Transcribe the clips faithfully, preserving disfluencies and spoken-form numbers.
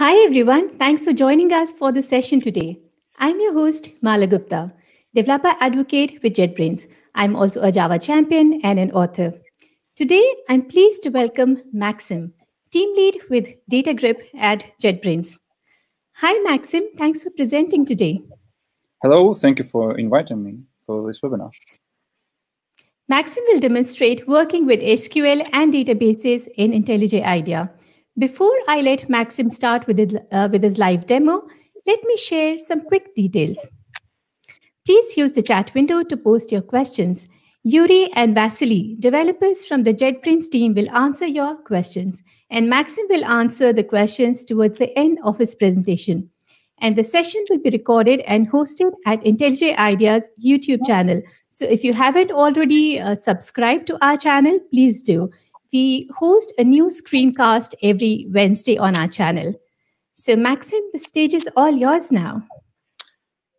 Hi, everyone. Thanks for joining us for this session today. I'm your host, Mala Gupta, developer advocate with JetBrains. I'm also a Java champion and an author. Today, I'm pleased to welcome Maxim, team lead with DataGrip at JetBrains. Hi, Maxim. Thanks for presenting today. Hello. Thank you for inviting me for this webinar. Maxim will demonstrate working with S Q L and databases in IntelliJ IDEA. Before I let Maxim start with, it, uh, with his live demo, let me share some quick details. Please use the chat window to post your questions. Yuri and Vasily, developers from the JetBrains team, will answer your questions, and Maxim will answer the questions towards the end of his presentation. And the session will be recorded and hosted at IntelliJ IDEA's YouTube channel. So if you haven't already uh, subscribed to our channel, please do. We host a new screencast every Wednesday on our channel. So Maxim, the stage is all yours now.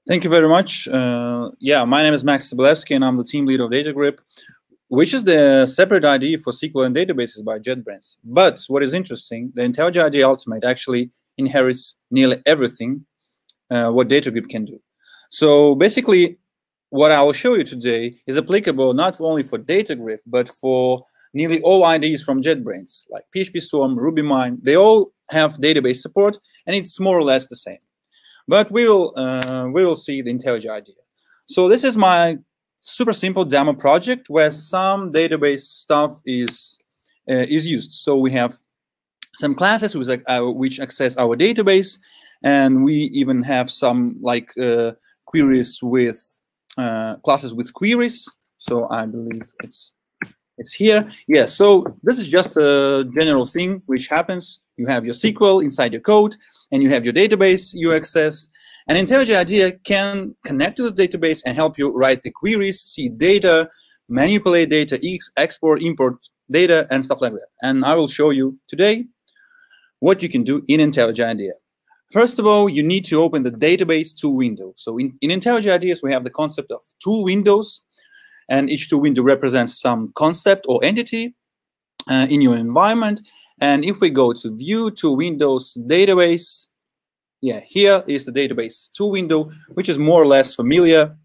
Thank you very much. Uh, yeah, my name is Maxim Sobolevskiy, and I'm the team lead of DataGrip, which is the separate I D E for S Q L and databases by JetBrains. But what is interesting, the IntelliJ I D E Ultimate actually inherits nearly everything uh, what DataGrip can do. So basically, what I will show you today is applicable not only for DataGrip, but for nearly all I D Es from JetBrains, like PHPStorm, RubyMine. They all have database support, and it's more or less the same. But we will uh, we will see the IntelliJ I D E A. So this is my super simple demo project where some database stuff is uh, is used. So we have some classes with, uh, which access our database, and we even have some like uh, queries with uh, classes with queries. So I believe it's. It's here. Yeah, so this is just a general thing which happens. You have your S Q L inside your code, and you have your database you access. And IntelliJ IDEA can connect to the database and help you write the queries, see data, manipulate data, ex export, import data, and stuff like that. And I will show you today what you can do in IntelliJ IDEA. First of all, you need to open the database tool window. So in, in IntelliJ IDEAs, we have the concept of tool windows. And each tool window represents some concept or entity uh, in your environment. And if we go to View, Tool Windows, Database, yeah, here is the database tool window, which is more or less familiar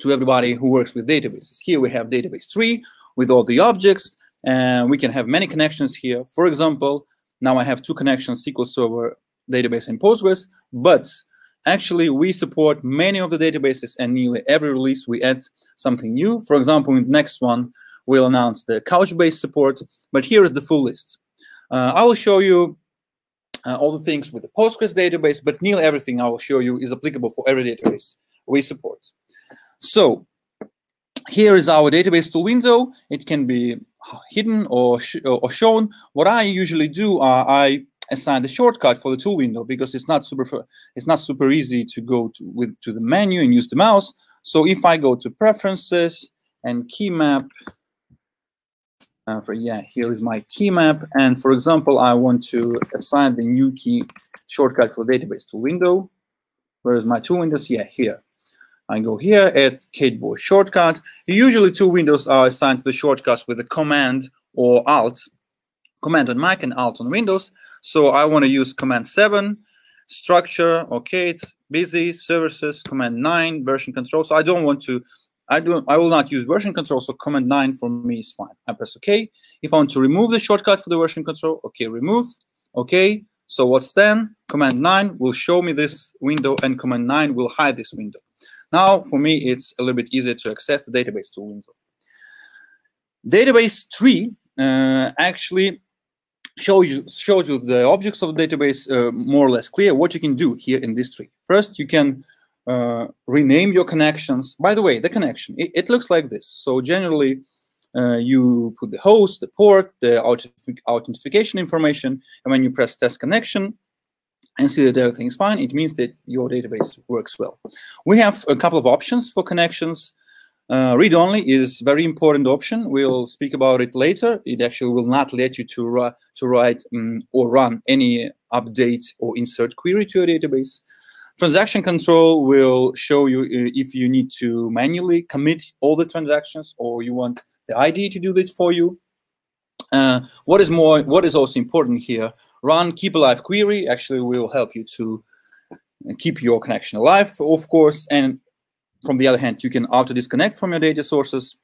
to everybody who works with databases. Here we have database tree with all the objects, and we can have many connections here. For example, now I have two connections, S Q L Server, database, and Postgres, but actually, we support many of the databases, and nearly every release we add something new. For example, in the next one, we'll announce the Couchbase support, but here is the full list. Uh, I will show you uh, all the things with the Postgres database, but nearly everything I will show you is applicable for every database we support. So here is our database tool window. It can be hidden or, sh or shown. What I usually do, uh, I assign the shortcut for the tool window because it's not super it's not super easy to go to, with to the menu and use the mouse. So if I go to preferences and key map, uh, for, yeah, here is my key map. And for example, I want to assign the new key shortcut for database tool window. Where is my tool windows? Yeah, here. I go here, add keyboard shortcut. Usually tool windows are assigned to the shortcuts with a command or alt. Command on Mac and Alt on Windows. So I want to use Command seven, structure, okay, it's busy, services, Command nine, version control. So I don't want to, I don't, I will not use version control, so Command nine for me is fine. I press okay. If I want to remove the shortcut for the version control, okay, remove, okay. So what's then? Command nine will show me this window, and Command nine will hide this window. Now, for me, it's a little bit easier to access the database tool window. Database tree uh, actually Show you, shows you the objects of the database uh, more or less clear what you can do here in this tree. First, you can uh, rename your connections. By the way, the connection, it, it looks like this. So generally, uh, you put the host, the port, the authentication information, and when you press test connection and see that everything's fine, it means that your database works well. We have a couple of options for connections. Uh, read-only is a very important option. We'll speak about it later. It actually will not let you to, uh, to write um, or run any update or insert query to your database. Transaction control will show you if you need to manually commit all the transactions or you want the I D E to do that for you. Uh, what is more, what is also important here, run keep alive query. Actually, we will help you to keep your connection alive, of course. And from the other hand, you can auto disconnect from your data sources.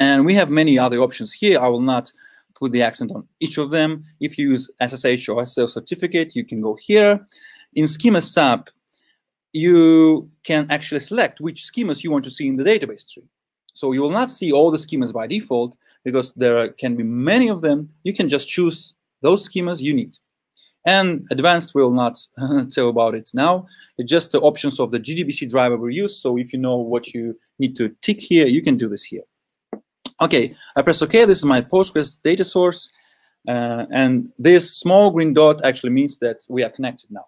And we have many other options here. I will not put the accent on each of them. If you use S S H or S S L certificate, you can go here. In schemas tab, you can actually select which schemas you want to see in the database tree. So you will not see all the schemas by default, because there are, can be many of them. You can just choose those schemas you need. And advanced, we will not tell about it now. It's just the options of the G D B C driver we use. So if you know what you need to tick here, you can do this here. Okay, I press OK. This is my Postgres data source. Uh, and this small green dot actually means that we are connected now.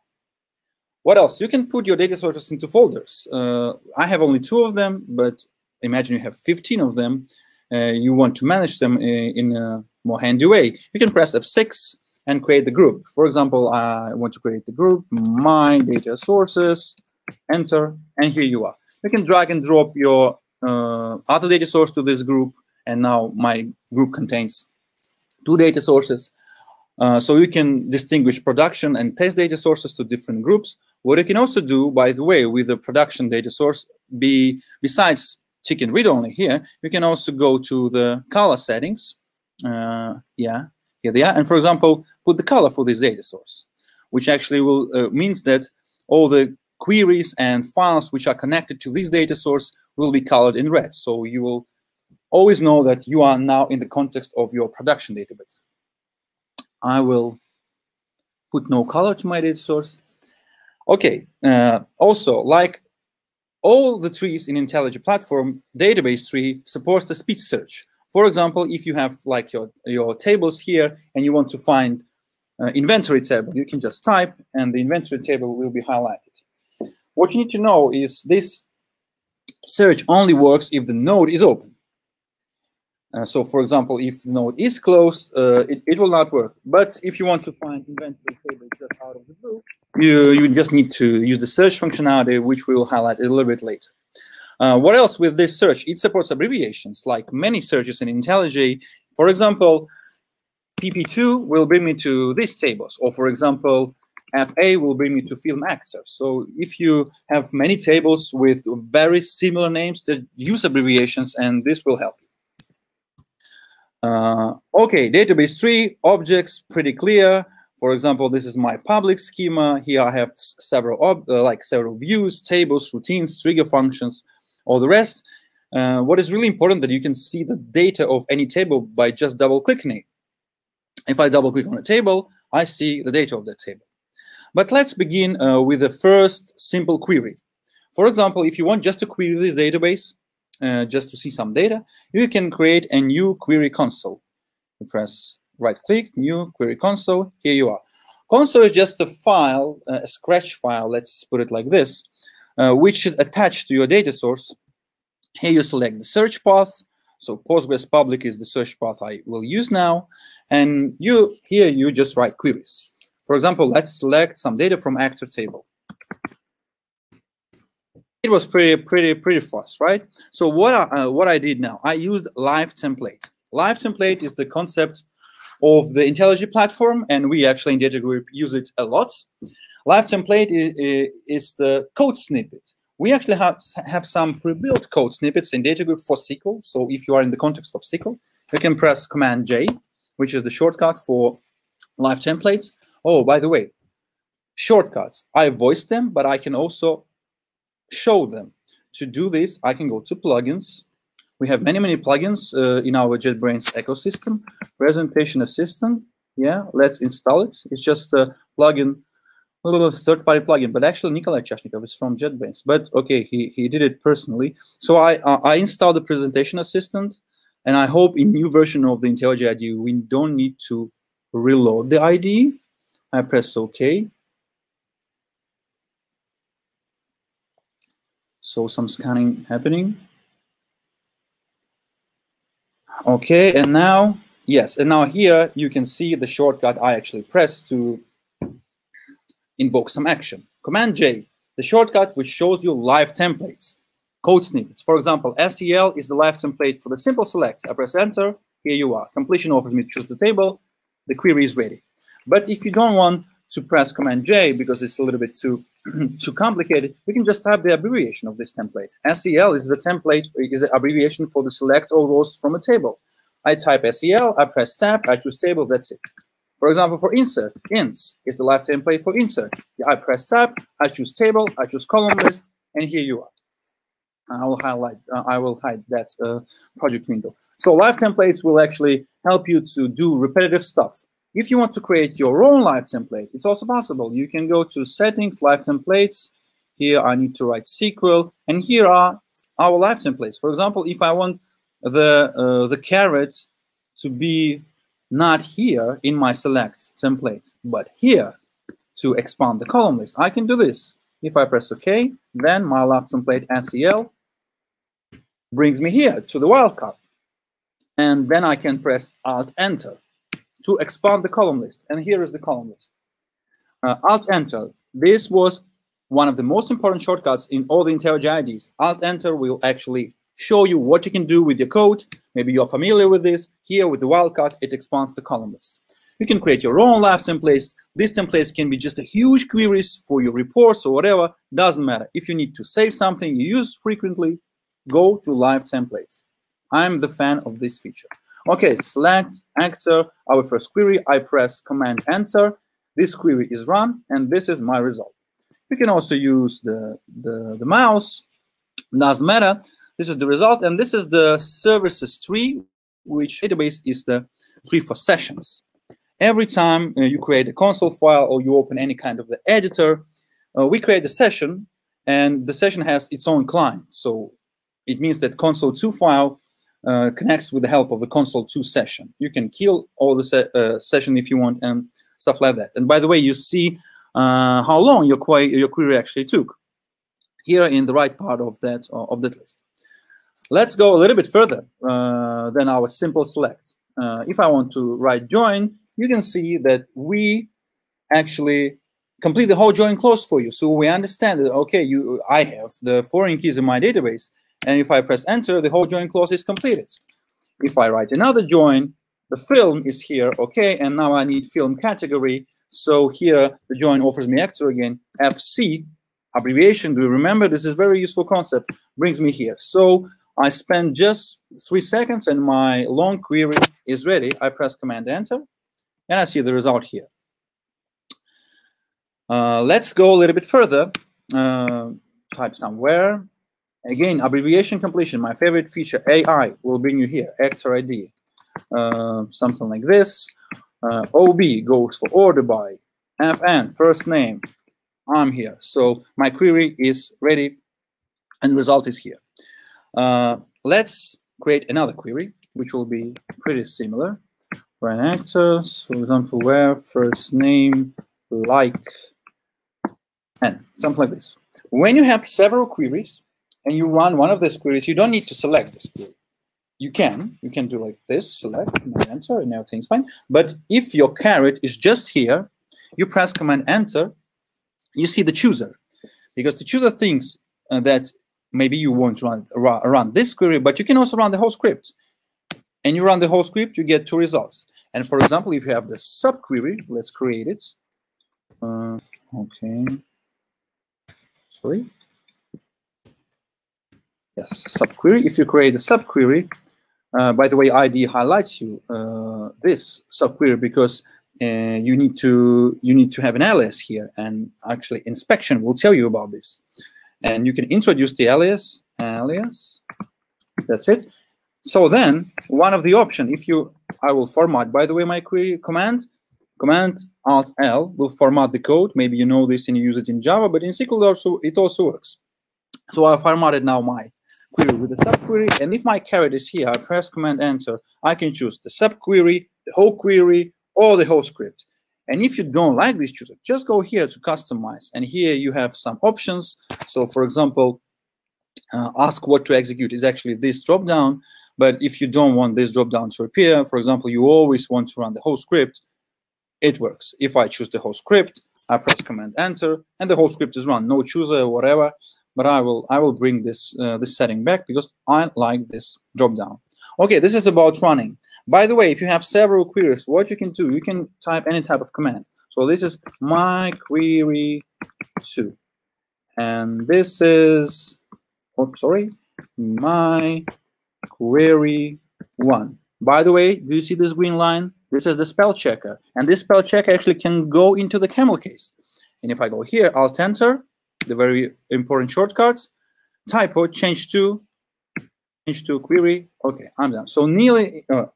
What else? You can put your data sources into folders. Uh, I have only two of them, but imagine you have fifteen of them. Uh, you want to manage them in a more handy way. You can press F six and create the group. For example, I want to create the group, my data sources, enter, and here you are. You can drag and drop your uh, other data source to this group, and now my group contains two data sources. Uh, so you can distinguish production and test data sources to different groups. What you can also do, by the way, with the production data source, be besides tick and read only here, you can also go to the color settings. Uh, yeah, here they are. And for example, put the color for this data source, which actually will uh, means that all the queries and files which are connected to this data source will be colored in red. So you will always know that you are now in the context of your production database. I will put no color to my data source. Okay, uh, also, like all the trees in IntelliJ Platform, database tree supports the speech search. For example, if you have like your, your tables here and you want to find uh, inventory table, you can just type and the inventory table will be highlighted. What you need to know is this search only works if the node is open. Uh, so, for example, if node is closed, uh, it, it will not work. But if you want to find inventory table just out of the blue, you, you just need to use the search functionality, which we will highlight a little bit later. Uh, what else with this search? It supports abbreviations, like many searches in IntelliJ. For example, P P two will bring me to these tables, or for example, F A will bring me to film actor. So if you have many tables with very similar names, then use abbreviations, and this will help you. Uh, okay, database tree, objects, pretty clear. For example, this is my public schema. Here I have several ob uh, like several views, tables, routines, trigger functions, all the rest. Uh, what is really important that you can see the data of any table by just double-clicking it. If I double-click on a table, I see the data of that table. But let's begin uh, with the first simple query. For example, if you want just to query this database, Uh, just to see some data, you can create a new query console. You press right-click, new query console. Here you are. Console is just a file, a scratch file, let's put it like this, uh, which is attached to your data source. Here you select the search path. So Postgres public is the search path I will use now. And you here you just write queries. For example, let's select some data from actor table. It was pretty, pretty, pretty fast, right? So what I, uh, what I did now, I used live template. Live template is the concept of the IntelliJ Platform, and we actually in DataGrip use it a lot. Live template is, is the code snippet. We actually have, have some pre-built code snippets in DataGrip for S Q L. So if you are in the context of S Q L, you can press Command J, which is the shortcut for live templates. Oh, by the way, shortcuts. I voiced them, but I can also show them. To do this, I can go to plugins. We have many, many plugins uh, in our JetBrains ecosystem. Presentation Assistant. Yeah, let's install it. It's just a plugin, a little third-party plugin. But actually, Nikolai Chashnikov is from JetBrains. But okay, he he did it personally. So I uh, I installed the Presentation Assistant, and I hope in new version of the IntelliJ I D E A we don't need to reload the I D E. I press OK. So some scanning happening. Okay, and now, yes, and now here you can see the shortcut I actually pressed to invoke some action. Command J, the shortcut which shows you live templates, code snippets. For example, S E L is the live template for the simple select. I press enter, here you are. Completion offers me to choose the table, the query is ready. But if you don't want to press Command J because it's a little bit too too complicated, we can just type the abbreviation of this template. S E L is the template, is the abbreviation for the select all rows from a table. I type S E L, I press tab, I choose table, that's it. For example, for insert, ins is the live template for insert. I press tab, I choose table, I choose column list, and here you are. I will highlight. Uh, I will hide that uh, project window. So live templates will actually help you to do repetitive stuff. If you want to create your own live template, it's also possible. You can go to settings, live templates. Here I need to write S Q L, and here are our live templates. For example, if I want the uh, the carrot to be not here in my select template, but here to expand the column list, I can do this. If I press OK, then my live template S E L brings me here to the wildcard, and then I can press Alt Enter to expand the column list. And here is the column list. Uh, Alt Enter. This was one of the most important shortcuts in all the IntelliJ I Ds. Alt Enter will actually show you what you can do with your code. Maybe you're familiar with this. Here with the wildcard, it expands the column list. You can create your own live templates. These templates can be just a huge queries for your reports or whatever. Doesn't matter. If you need to save something you use frequently, go to live templates. I'm the fan of this feature. Okay, select actor, our first query. I press Command Enter. This query is run, and this is my result. You can also use the, the, the mouse. Doesn't matter. This is the result, and this is the services tree, which database is the tree for sessions. Every time uh, you create a console file or you open any kind of the editor, uh, we create a session, and the session has its own client. So it means that console two file uh, connects with the help of the console two session. You can kill all the se uh, session if you want and stuff like that. And by the way, you see uh, how long your, qu your query actually took here in the right part of that, uh, of that list. Let's go a little bit further uh, than our simple select. Uh, if I want to write join, you can see that we actually complete the whole join clause for you. So we understand that, okay, you, I have the foreign keys in my database, and if I press enter, the whole join clause is completed. If I write another join, the film is here, okay, and now I need film category. So here the join offers me actor again. F C, abbreviation, do you remember? This is a very useful concept, brings me here. So I spend just three seconds and my long query is ready. I press Command Enter. And I see the result here. Uh, let's go a little bit further. Uh, type somewhere. Again, abbreviation completion, my favorite feature, A I, will bring you here. Actor I D, uh, something like this. Uh, O B goes for order by. F N, first name. I'm here. So my query is ready and the result is here. Uh, let's create another query, which will be pretty similar. For an actor, for example, where first name like and something like this. When you have several queries and you run one of these queries, you don't need to select this query. You can, you can do like this, select and enter, and everything's fine. But if your carrot is just here, you press Command Enter, you see the chooser, because the chooser thinks uh, that maybe you won't run run this query, but you can also run the whole script. And you run the whole script, you get two results. And for example, if you have the subquery, let's create it. Uh, okay. Sorry. Yes, subquery. If you create a subquery, uh, by the way, I D highlights you uh, this subquery because uh, you need to you need to have an alias here, and actually inspection will tell you about this. And you can introduce the alias, alias. That's it. So then, one of the options, if you, I will format, by the way, my query command, command Alt L will format the code. Maybe you know this and you use it in Java, but in S Q L also, it also works. So I formatted now my query with the subquery, and if my carrot is here, I press Command Enter, I can choose the subquery, the whole query, or the whole script. And if you don't like this chooser, just go here to customize, and here you have some options. So for example, Uh, ask what to execute is actually this dropdown, but if you don't want this dropdown to appear, for example, you always want to run the whole script, it works. If I choose the whole script, I press Command Enter, and the whole script is run. No chooser or whatever, but I will I will bring this uh, this setting back because I like this dropdown. Okay, this is about running. By the way, if you have several queries, what you can do, you can type any type of command. So this is my query two, and this is, oh, sorry, my query one. By the way, do you see this green line? This is the spell checker, and this spell checker actually can go into the camel case. And if I go here, Alt-Enter, the very important shortcuts, typo, change to, change to query. Okay, I'm done. So nearly, uh,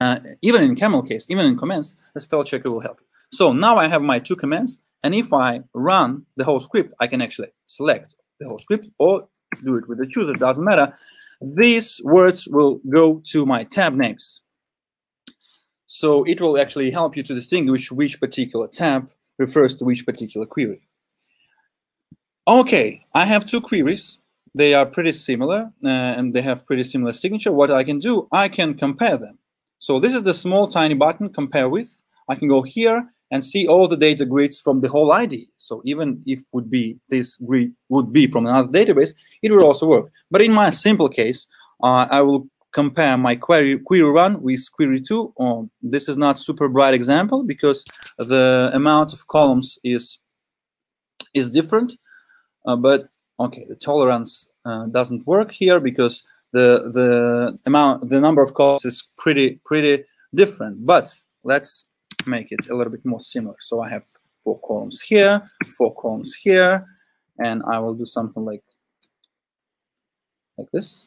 uh, even in camel case, even in commands, the spell checker will help you. So now I have my two commands, and if I run the whole script, I can actually select the whole script or do it with the chooser, doesn't matter. These words will go to my tab names. So it will actually help you to distinguish which particular tab refers to which particular query. Okay, I have two queries. They are pretty similar, uh, and they have pretty similar signature. What I can do, I can compare them. So this is the small tiny button, compare with. I can go here and see all the data grids from the whole I D. So even if would be this grid would be from another database, it will also work. But in my simple case, uh, I will compare my query query one with query two. Oh, this is not super bright example because the amount of columns is is different. Uh, but okay, the tolerance uh, doesn't work here because the the amount the number of columns is pretty pretty different. But let's make it a little bit more similar. So I have four columns here, four columns here, and I will do something like like this.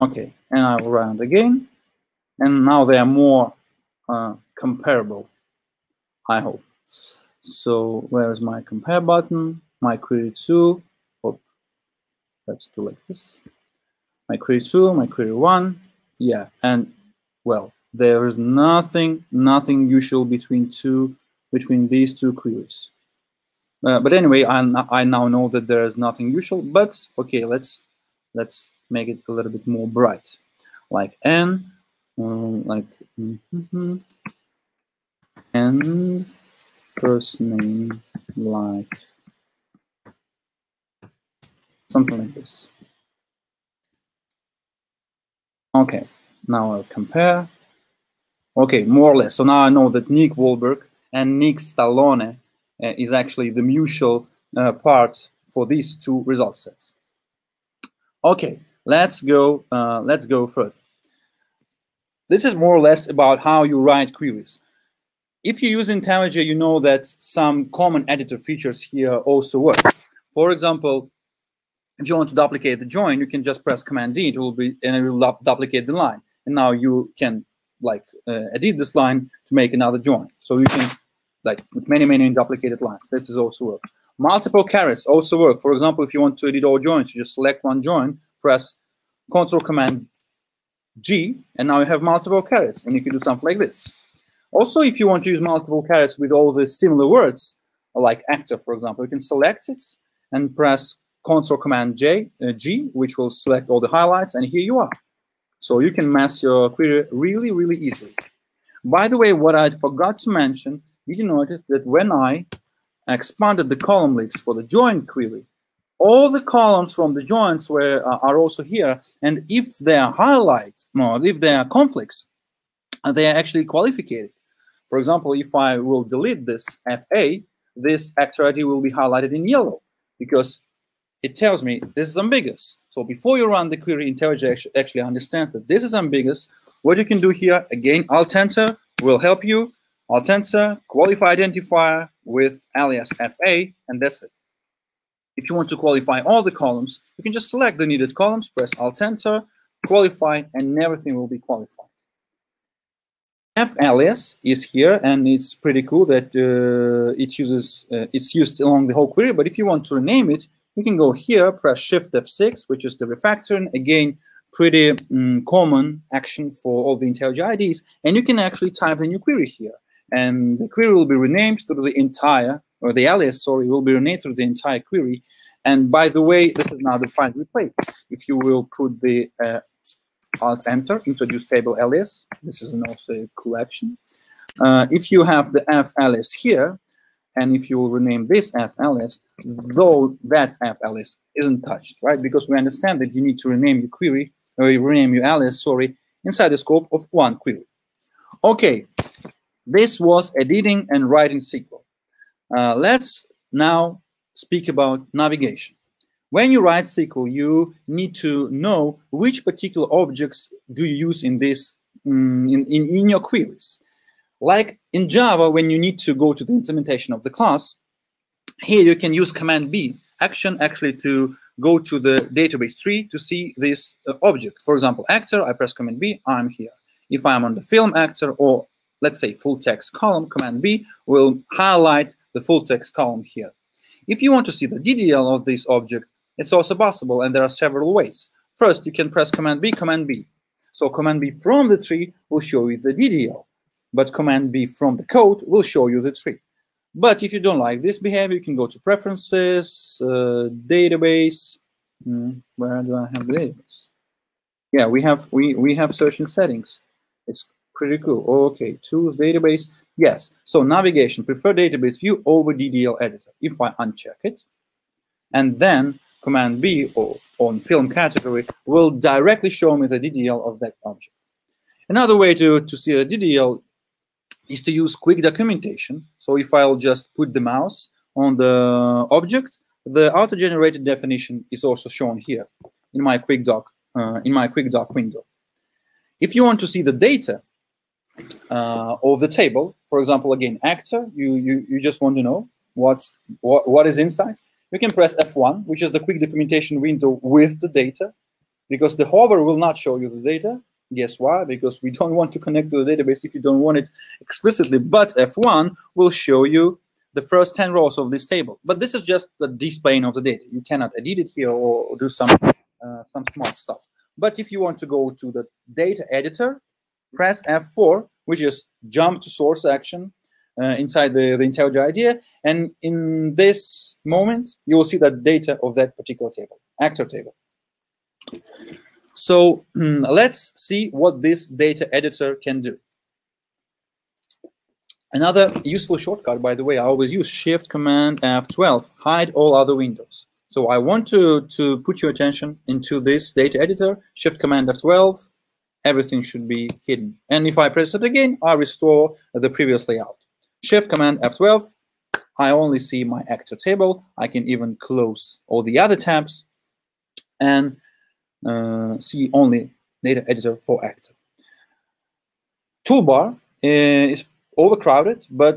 Okay, and I will run it again, and now they are more uh, comparable, I hope. So where is my compare button? My query two. Oh, let's do like this. My query two, my query one. Yeah, and well, there is nothing, nothing usual between two, between these two queries. Uh, but anyway, I I now know that there is nothing usual. But okay, let's let's make it a little bit more bright, like n, um, like mm-hmm, and first name, like something like this. Okay, now I'll compare. Okay, more or less. So now I know that Nick Wahlberg and Nick Stallone uh, is actually the mutual uh, part for these two result sets. Okay, let's go. Uh, let's go further. This is more or less about how you write queries. If you use IntelliJ, you know that some common editor features here also work. For example, if you want to duplicate the join, you can just press Command D. It will be, and it will du duplicate the line. And now you can like uh, edit this line to make another join. So you can like with many many duplicated lines. This is also work. Multiple carrots also work. For example, if you want to edit all joins, you just select one join, press Control Command G, and now you have multiple carrots, and you can do something like this. Also, if you want to use multiple carrots with all the similar words, like actor, for example, you can select it and press Ctrl Command J, uh, G, which will select all the highlights, and here you are. So you can mess your query really, really easily. By the way, what I forgot to mention, did you notice that when I expanded the column lists for the join query, all the columns from the joins were uh, are also here, and if they are highlights, no, if they are conflicts, they are actually qualified. For example, if I will delete this F A, this actor I D will be highlighted in yellow because it tells me this is ambiguous. So before you run the query, IntelliJ actually understands that this is ambiguous. What you can do here, again, Alt-Enter will help you. Alt-Enter, qualify identifier with alias F A, and that's it. If you want to qualify all the columns, you can just select the needed columns, press Alt-Enter, qualify, and everything will be qualified. F alias is here, and it's pretty cool that uh, it uses uh, it's used along the whole query. But if you want to rename it, you can go here, press Shift F six, which is the refactoring. Again, pretty um, common action for all the IntelliJ I Ds, and you can actually type a new query here, and the query will be renamed through the entire, or the alias, sorry, will be renamed through the entire query. And by the way, this is now the find replace. If you will put the uh, Alt Enter, introduce table alias. This is an also a cool action. Uh, if you have the F alias here, And if you will rename this F L S, though that F L S isn't touched, right? Because we understand that you need to rename your query, or you rename your alias, sorry, inside the scope of one query. Okay, this was editing and writing S Q L. Uh, let's now speak about navigation. When you write S Q L, you need to know which particular objects do you use in this um, in, in, in your queries. Like in Java, when you need to go to the implementation of the class, here you can use command B action actually to go to the database tree to see this uh, object. For example, actor, I press command B, I'm here. If I'm on the film actor, or let's say full text column, command B will highlight the full text column here. If you want to see the D D L of this object, it's also possible, and there are several ways. First, you can press command B, command B. So command B from the tree will show you the D D L, but command B from the code will show you the tree. But if you don't like this behavior, you can go to preferences, uh, database. Mm, where do I have the database? Yeah, we have we we have searching settings. It's pretty cool. Okay, tools, database. Yes. So navigation, prefer database view over D D L editor. If I uncheck it, and then command B or on film category will directly show me the D D L of that object. Another way to to see a D D L is to use quick documentation. So if I'll just put the mouse on the object, the auto-generated definition is also shown here in my quick doc uh, in my quick doc window. If you want to see the data uh, of the table, for example, again actor, you you you just want to know what what what is inside. You can press F one, which is the quick documentation window with the data, because the hover will not show you the data. Guess why? Because we don't want to connect to the database if you don't want it explicitly, but F one will show you the first ten rows of this table. But this is just the displaying of the data. You cannot edit it here or do some uh, some smart stuff. But if you want to go to the data editor, press F four, which is jump to source action uh, inside the, the IntelliJ IDEA. And in this moment, you will see the data of that particular table, actor table. So let's see what this data editor can do. Another useful shortcut, by the way, I always use Shift Command F twelve, hide all other windows. So I want to, to put your attention into this data editor, Shift Command F twelve, everything should be hidden. And if I press it again, I restore the previous layout. Shift Command F twelve, I only see my actor table. I can even close all the other tabs and Uh, see only data editor for actor. Toolbar is overcrowded, but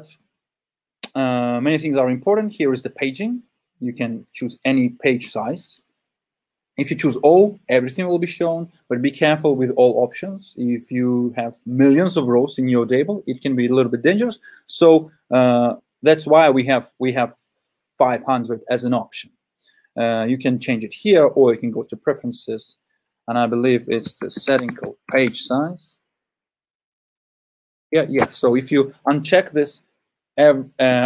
uh, many things are important. Here is the paging. You can choose any page size. If you choose all, everything will be shown, but be careful with all options. If you have millions of rows in your table, it can be a little bit dangerous. So uh, that's why we have we have five hundred as an option. Uh, you can change it here, or you can go to preferences, and I believe it's the setting called page size. Yeah, yeah. So if you uncheck this uh,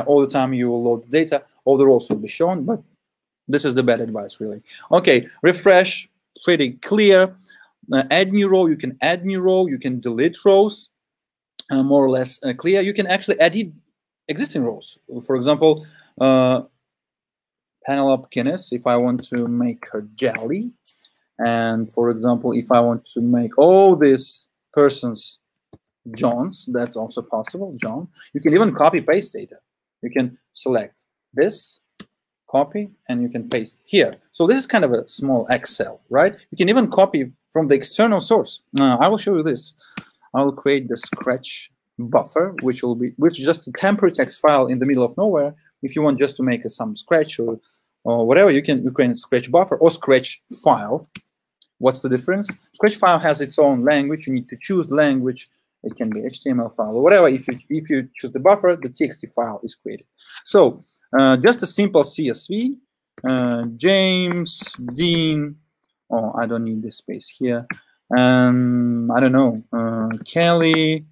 all the time, you will load the data. All the rows will be shown, but this is the bad advice, really. Okay, refresh, pretty clear. Uh, add new row. You can add new row. You can delete rows, uh, more or less uh, clear. You can actually edit existing rows. For example. Uh, Penelope Guinness, if I want to make her jelly, and for example, if I want to make all these persons Johns, that's also possible, John. You can even copy paste data. You can select this, copy, and you can paste here. So this is kind of a small Excel, right? You can even copy from the external source. Now, I will show you this. I will create the scratch buffer, which will be, which is just a temporary text file in the middle of nowhere. If you want just to make some scratch or, or whatever, you can you can scratch buffer or scratch file. What's the difference? Scratch file has its own language. You need to choose language. It can be H T M L file or whatever. If you if you choose the buffer, the T X T file is created. So uh, just a simple C S V. Uh, James Dean. Oh, I don't need this space here. Um, I don't know. Uh, Kelly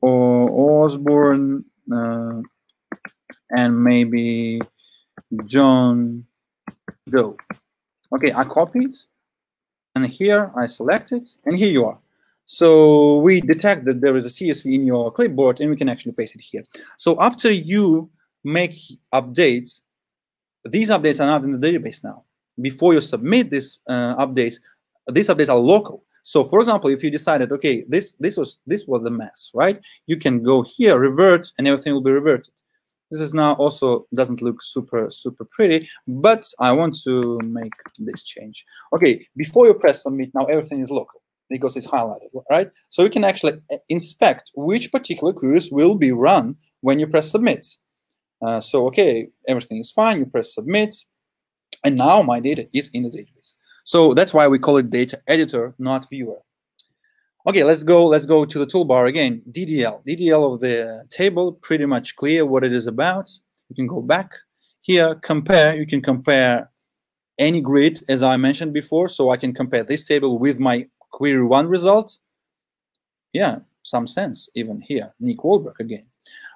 or Osborne. Uh, And maybe John Doe. Okay, I copied, and here I select it, and here you are. So we detect that there is a C S V in your clipboard, and we can actually paste it here. So after you make updates. These updates are not in the database now. Before you submit these uh, updates, these updates are local. So, for example, if you decided, okay, this this was this was the mess, right? You can go here, revert, and everything will be reverted. This is now also doesn't look super super pretty, but I want to make this change. Okay, before you press submit, now everything is local because it's highlighted, right? So you can actually inspect which particular queries will be run when you press submit. Uh, so, okay, everything is fine. You press submit, and now my data is in the database. So that's why we call it data editor, not viewer. Okay, let's go. Let's go to the toolbar again. D D L, D D L of the table, pretty much clear what it is about. You can go back here, compare. You can compare any grid, as I mentioned before. So I can compare this table with my query one result. Yeah, some sense even here. Nick Wahlberg again.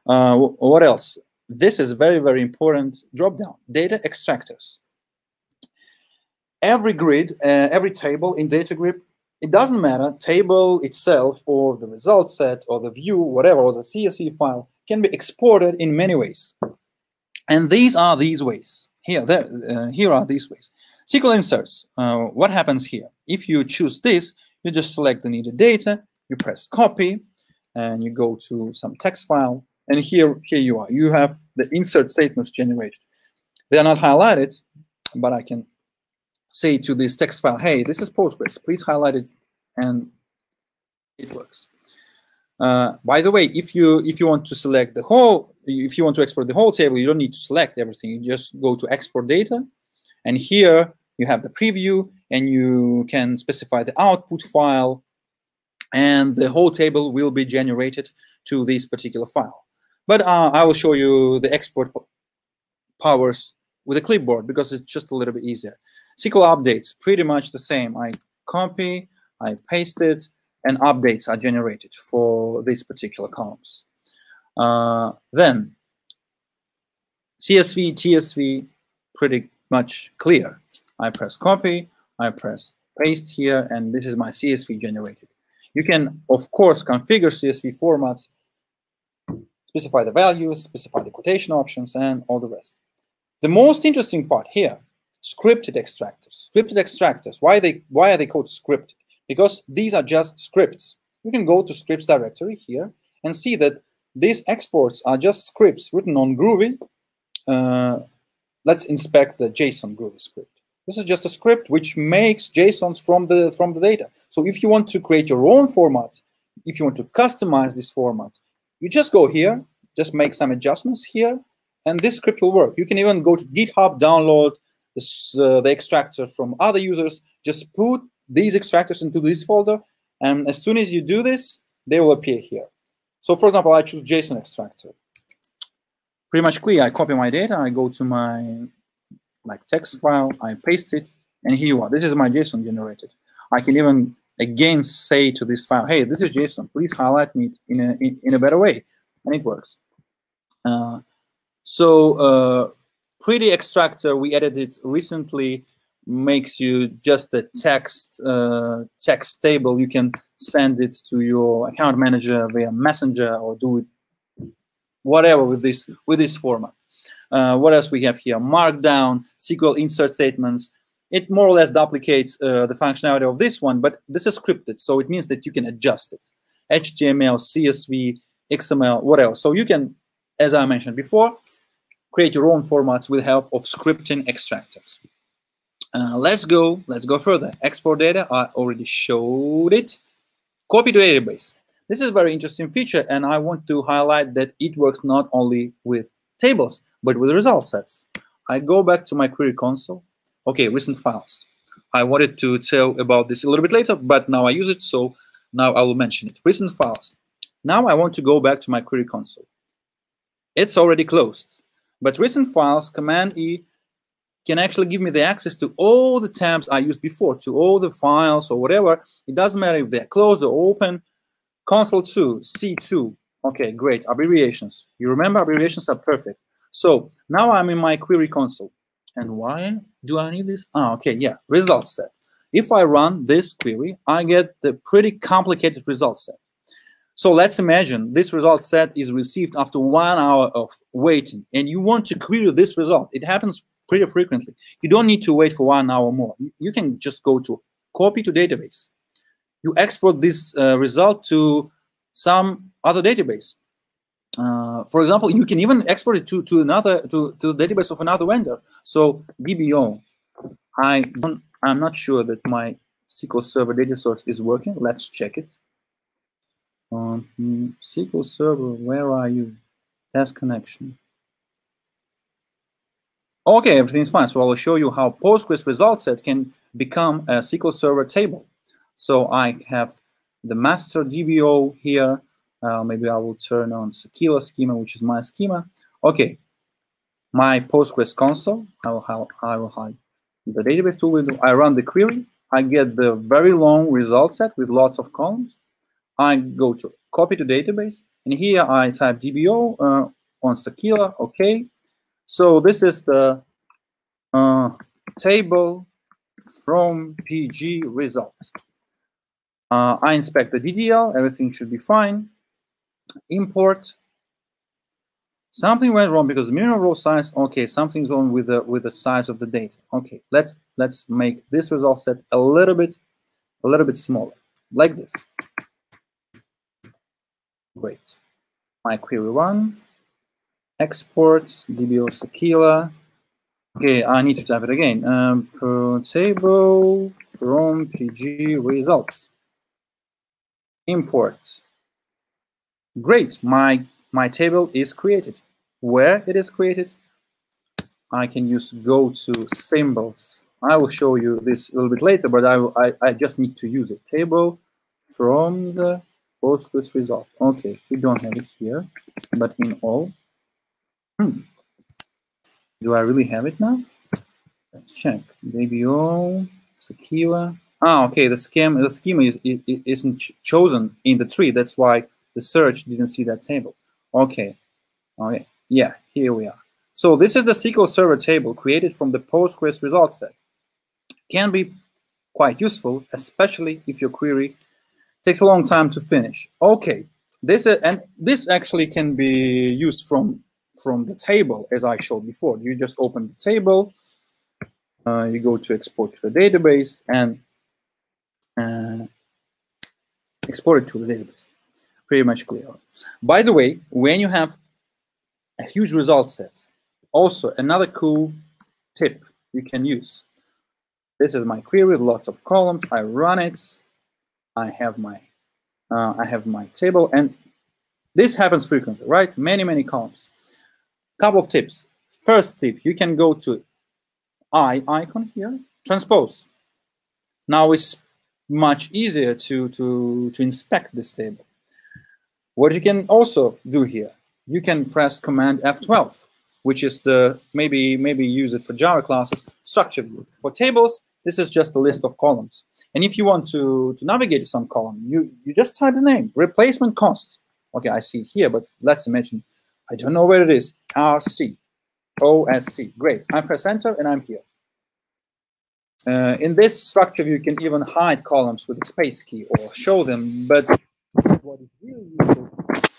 Uh, what else? This is very very important. Drop down data extractors. Every grid, uh, every table in DataGrip. It doesn't matter, table itself or the result set or the view, whatever, or the C S V file can be exported in many ways. And these are these ways. Here, there, uh, here are these ways. S Q L inserts, uh, what happens here? If you choose this, you just select the needed data, you press copy, and you go to some text file, and here, here you are. You have the insert statements generated. They are not highlighted, but I can say to this text file, hey, this is Postgres, please highlight it, and it works. Uh, by the way, if you if you want to select the whole, if you want to export the whole table, you don't need to select everything. You just go to export data, and here you have the preview, and you can specify the output file, and the whole table will be generated to this particular file. But uh, I will show you the export powers with a clipboard because it's just a little bit easier. S Q L updates, pretty much the same. I copy, I paste it, and updates are generated for these particular columns. Uh, then C S V, T S V, pretty much clear. I press copy, I press paste here, and this is my C S V generated. You can, of course, configure C S V formats, specify the values, specify the quotation options, and all the rest. The most interesting part here, scripted extractors. Scripted extractors. Why they why are they called scripted? Because these are just scripts. You can go to scripts directory here and see that these exports are just scripts written on Groovy. Uh, let's inspect the JSON Groovy script. This is just a script which makes JSONs from the from the data. So if you want to create your own format, if you want to customize this format, you just go here, just make some adjustments here, and this script will work. You can even go to GitHub, download This, uh, the extractor from other users, just put these extractors into this folder, and as soon as you do this, they will appear here. So, for example, I choose JSON extractor. Pretty much clear. I copy my data, I go to my like text file, I paste it, and here you are. This is my JSON generated. I can even again say to this file, hey, this is JSON, please highlight me in a, in, in a better way, and it works. Uh, so, uh, Pretty extractor we edited recently makes you just a text uh, text table. You can send it to your account manager via Messenger or do it whatever with this with this format. Uh, what else we have here? Markdown, S Q L insert statements. It more or less duplicates uh, the functionality of this one, but this is scripted, so it means that you can adjust it. H T M L, C S V, X M L, what else? So you can, as I mentioned before, create your own formats with help of scripting extractors. Uh, let's go. Let's go further. Export data. I already showed it. Copy to database. This is a very interesting feature, and I want to highlight that it works not only with tables but with result sets. I go back to my query console. Okay, recent files. I wanted to tell about this a little bit later, but now I use it, so now I will mention it. Recent files. Now I want to go back to my query console. It's already closed. But recent files, Command E, can actually give me the access to all the tabs I used before, to all the files or whatever. It doesn't matter if they're closed or open. Console two, C two. Okay, great. Abbreviations. You remember, abbreviations are perfect. So now I'm in my query console. And why do I need this? Ah, okay, yeah, result set. If I run this query, I get the pretty complicated result set. So let's imagine this result set is received after one hour of waiting, and you want to query this result. It happens pretty frequently. You don't need to wait for one hour more. You can just go to copy to database. You export this uh, result to some other database. Uh, for example, you can even export it to, to another to, to the database of another vendor. So D B O, I don't, I'm not sure that my S Q L Server data source is working. Let's check it. Um, S Q L Server, where are you? Task connection. Okay, everything's fine. So I'll show you how Postgres result set can become a S Q L Server table. So I have the master D B O here. Uh, maybe I will turn on Sekila schema, which is my schema. Okay, my Postgres console. I will have, I will hide the database tool window. I run the query. I get the very long result set with lots of columns. I go to copy to database, and here I type D B O uh, on Sekila. Okay, so this is the uh, table from P G results. Uh, I inspect the D D L. Everything should be fine. Import. Something went wrong because minimum row size. Okay, something's wrong with the with the size of the data. Okay, let's let's make this result set a little bit a little bit smaller, like this. Great. My query run. Export D B O Sekila. Okay, I need to type it again. Um, per table from P G results. Import. Great, my my table is created. Where it is created, I can use go to symbols. I will show you this a little bit later, but I I, I just need to use a table from the Postgres result. Okay, we don't have it here, but in all. Hmm. Do I really have it now? Let's check. D B O, Sekila. Ah, okay. The schema, the schema is it, it isn't ch chosen in the tree. That's why the search didn't see that table. Okay. Okay. Yeah. Here we are. So this is the S Q L Server table created from the Postgres result set. Can be quite useful, especially if your query takes a long time to finish. Okay. This is, and this actually can be used from. From the table, as I showed before. You just open the table, uh, you go to export to the database, and uh, export it to the database. Pretty much clear. By the way, when you have a huge result set, also another cool tip you can use. This is my query with lots of columns. I run it. I have my uh, I have my table, and this happens frequently, right? Many many columns. Couple of tips. First tip, you can go to I icon here, transpose. Now it's much easier to, to, to inspect this table. What you can also do here, you can press Command F twelve, which is the, maybe maybe use it for Java classes, structure view. For tables, this is just a list of columns. And if you want to, to navigate to some column, you, you just type the name, replacement cost. Okay, I see it here, but let's imagine I don't know where it is. R C, O S C. Great. I press enter and I'm here. Uh, in this structure view, you can even hide columns with a space key or show them. But what is really useful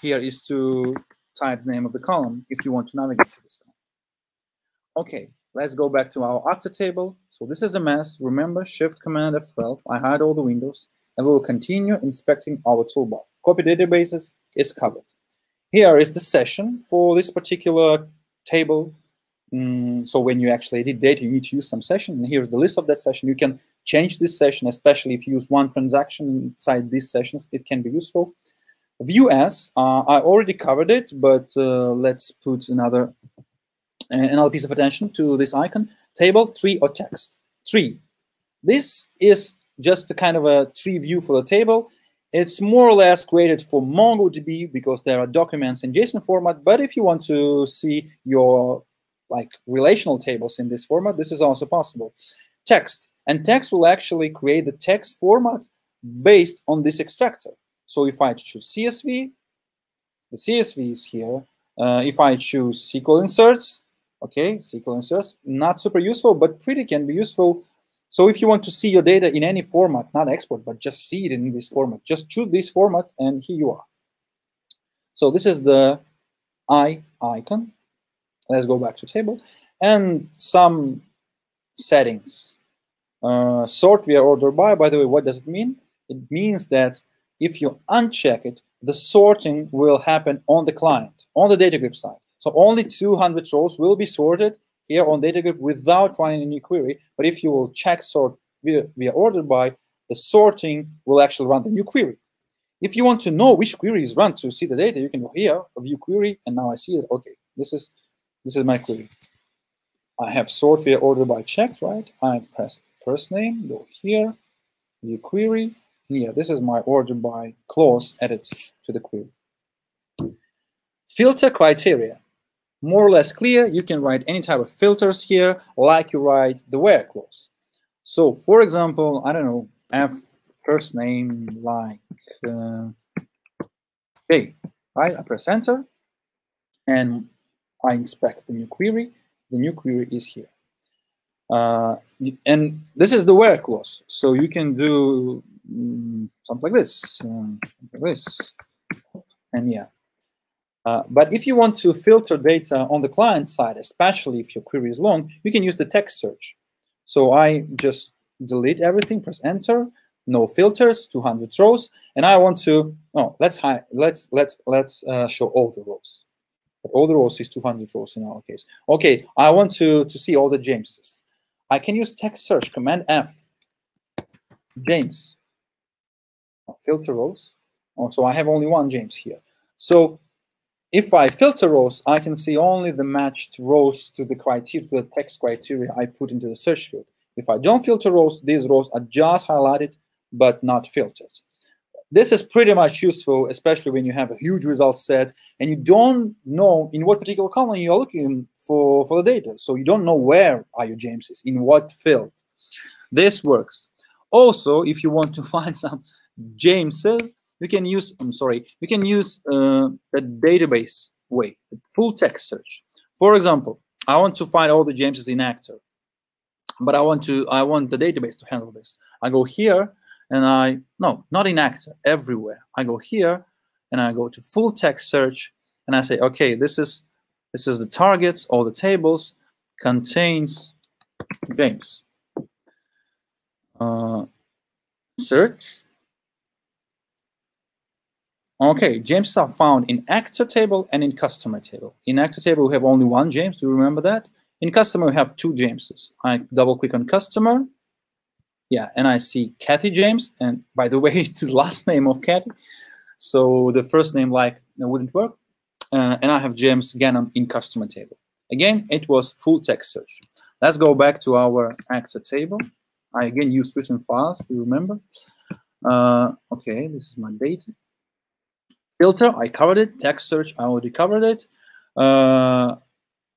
here is to type the name of the column if you want to navigate to this column. Okay, let's go back to our Octa table. So this is a mess. Remember, Shift Command F twelve. I hide all the windows, and we will continue inspecting our toolbar. Copy databases is covered. Here is the session for this particular table. Mm, so when you actually edit data, you need to use some session. And here's the list of that session. You can change this session, especially if you use one transaction inside these sessions. It can be useful. View as, uh, I already covered it, but uh, let's put another, uh, another piece of attention to this icon. Table, tree, or text. Tree. This is just a kind of a tree view for the table. It's more or less created for MongoDB because there are documents in JSON format. But if you want to see your like relational tables in this format, this is also possible. Text. And text will actually create the text format based on this extractor. So if I choose C S V, the C S V is here. Uh, if I choose S Q L inserts, okay, S Q L inserts, not super useful, but pretty can be useful. So if you want to see your data in any format, not export, but just see it in this format, just choose this format, and here you are. So this is the I icon. Let's go back to table and some settings. Uh, sort via order by, by the way, what does it mean? It means that if you uncheck it, the sorting will happen on the client, on the DataGrip side. So only two hundred rows will be sorted here on DataGrip without running a new query. But if you will check sort via, via order by, the sorting will actually run the new query. If you want to know which query is run to see the data, you can go here, view query, and now I see it. Okay, this is this is my query. I have sort via order by checked, right? I press first name, go here, view query. Yeah, this is my order by clause added to the query. Filter criteria. More or less clear, you can write any type of filters here, like you write the where clause. So, for example, I don't know, F first name like uh, K, right? I press enter, and I inspect the new query. The new query is here. Uh, and this is the where clause. So you can do um, something like this, um, something like this, and yeah. Uh, but if you want to filter data on the client side, especially if your query is long, you can use the text search. So I just delete everything, press enter, no filters, two hundred rows, and I want to oh let's hide, let's let's let's uh, show all the rows. But all the rows is two hundred rows in our case. Okay, I want to to see all the Jameses. I can use text search command F. James. I'll filter rows. Oh, so I have only one James here. So if I filter rows, I can see only the matched rows to the criteria, to the text criteria I put into the search field. If I don't filter rows, these rows are just highlighted but not filtered. This is pretty much useful, especially when you have a huge result set and you don't know in what particular column you're looking for, for the data. So you don't know where are your Jameses, in what field. This works. Also, if you want to find some Jameses, you can use, I'm sorry, you can use uh, the database way, the full text search. For example, I want to find all the Jameses in actor, but I want to, I want the database to handle this. I go here and I, no, not in actor, everywhere. I go here and I go to full text search and I say, okay, this is, this is the targets, all the tables contains James. Uh, search. Okay, James are found in actor table and in customer table. In actor table, we have only one James. Do you remember that? In customer, we have two Jameses. I double click on customer. Yeah, and I see Kathy James. And by the way, it's the last name of Kathy. So the first name like wouldn't work. Uh, and I have James Gannon in customer table. Again, it was full text search. Let's go back to our actor table. I again used recent files, do you remember? Uh, okay, this is my data. Filter, I covered it. Text search, I already covered it. Uh,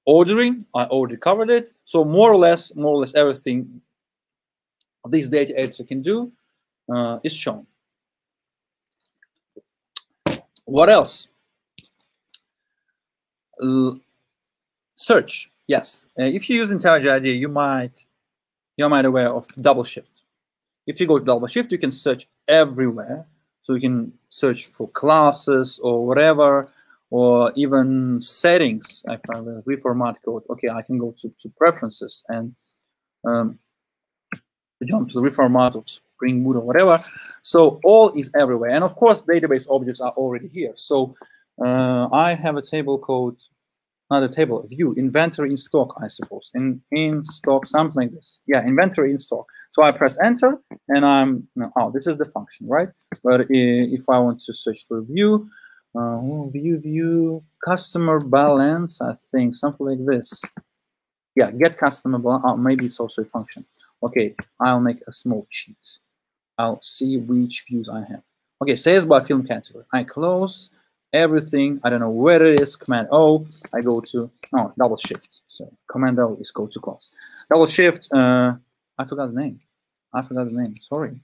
ordering, I already covered it. So more or less, more or less everything these data edits I can do uh, is shown. What else? L search, yes. Uh, if you use IntelliJ IDEA, you might you might aware of double shift. If you go to double shift, you can search everywhere. So you can search for classes or whatever, or even settings. I found a reformat code. Okay, I can go to, to preferences and um, jump to the reformat of Spring Boot or whatever. So all is everywhere. And of course, database objects are already here. So uh, I have a table called, not a table, view, inventory in stock, I suppose. In, in stock, something like this. Yeah, inventory in stock. So I press enter and I'm, no, oh, this is the function, right? But if I want to search for view, uh, view, view, customer balance, I think, something like this. Yeah, get customer balance, oh, maybe it's also a function. Okay, I'll make a small sheet. I'll see which views I have. Okay, sales by film category. I close. Everything, I don't know where it is, command O, I go to, oh, double shift. So command O is go to class. Double shift, uh, I forgot the name. I forgot the name, sorry.